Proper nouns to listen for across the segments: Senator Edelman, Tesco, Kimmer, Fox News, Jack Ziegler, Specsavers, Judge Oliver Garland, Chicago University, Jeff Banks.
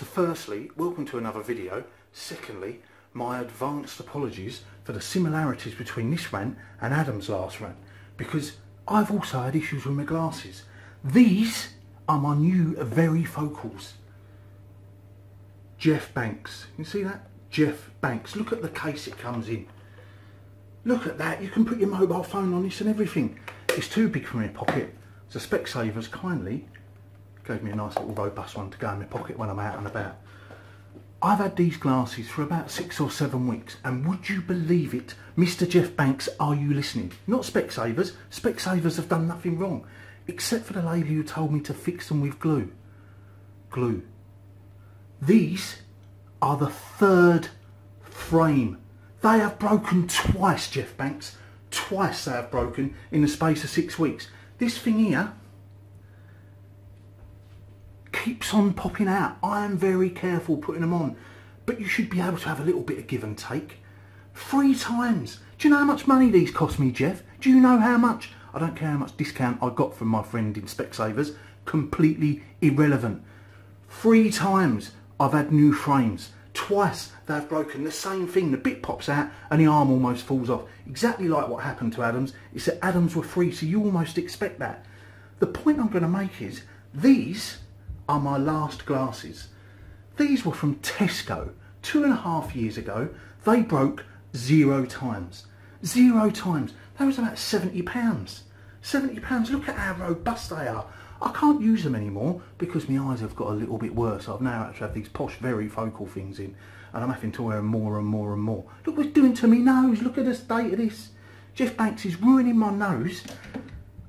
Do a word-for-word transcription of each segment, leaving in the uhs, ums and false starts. So firstly, welcome to another video. Secondly, my advanced apologies for the similarities between this rant and Adam's last rant, because I've also had issues with my glasses. These are my new very focals. Jeff Banks. You see that? Jeff Banks. Look at the case it comes in. Look at that. You can put your mobile phone on this and everything. It's too big for my pocket. So Specsavers kindly gave me a nice little robust one to go in my pocket when I'm out and about. I've had these glasses for about six or seven weeks, and would you believe it, Mister Jeff Banks, are you listening? Not Specsavers. Specsavers have done nothing wrong, except for the lady who told me to fix them with glue. Glue. These are the third frame. They have broken twice, Jeff Banks. Twice they have broken in the space of six weeks. This thing here keeps on popping out. I am very careful putting them on, but you should be able to have a little bit of give and take. Three times. Do you know how much money these cost me, Jeff? Do you know how much? I don't care how much discount I got from my friend in Specsavers. Completely irrelevant. Three times I've had new frames. Twice they've broken the same thing. The bit pops out and the arm almost falls off. Exactly like what happened to Adams. It's that Adams were free, so you almost expect that. The point I'm going to make is these are my last glasses. These were from Tesco two and a half years ago. They broke zero times. Zero times. That was about seventy pounds. seventy pounds. Look at how robust they are. I can't use them anymore because my eyes have got a little bit worse. I've now had to have these posh very focal things in, and I'm having to wear them more and more and more. Look what it's doing to me nose. Look at the state of this. Jeff Banks is ruining my nose.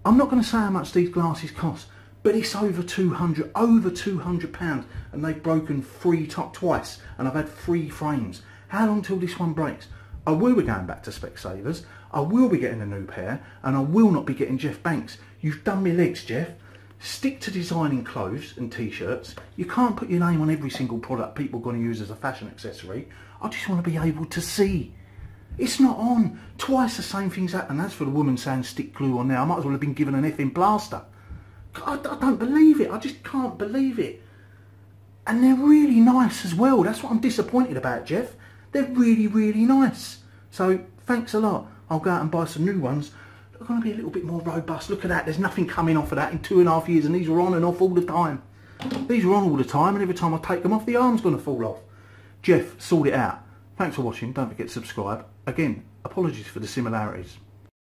I'm not going to say how much these glasses cost, but it's over two hundred, over two hundred pounds, and they've broken three top twice, and I've had three frames. How long till this one breaks? I will be going back to Specsavers. I will be getting a new pair, and I will not be getting Jeff Banks. You've done me legs, Jeff. Stick to designing clothes and t-shirts. You can't put your name on every single product people are going to use as a fashion accessory. I just want to be able to see. It's not on. Twice the same things happen. That's for the woman saying stick glue on there. I might as well have been given an effing plaster. I, I don't believe it. I just can't believe it. And they're really nice as well. That's what I'm disappointed about, Jeff. They're really, really nice. So thanks a lot. I'll go out and buy some new ones. They're going to be a little bit more robust. Look at that. There's nothing coming off of that in two and a half years. And these are on and off all the time. These are on all the time. And every time I take them off, the arm's going to fall off. Jeff, sort it out. Thanks for watching. Don't forget to subscribe. Again, apologies for the similarities.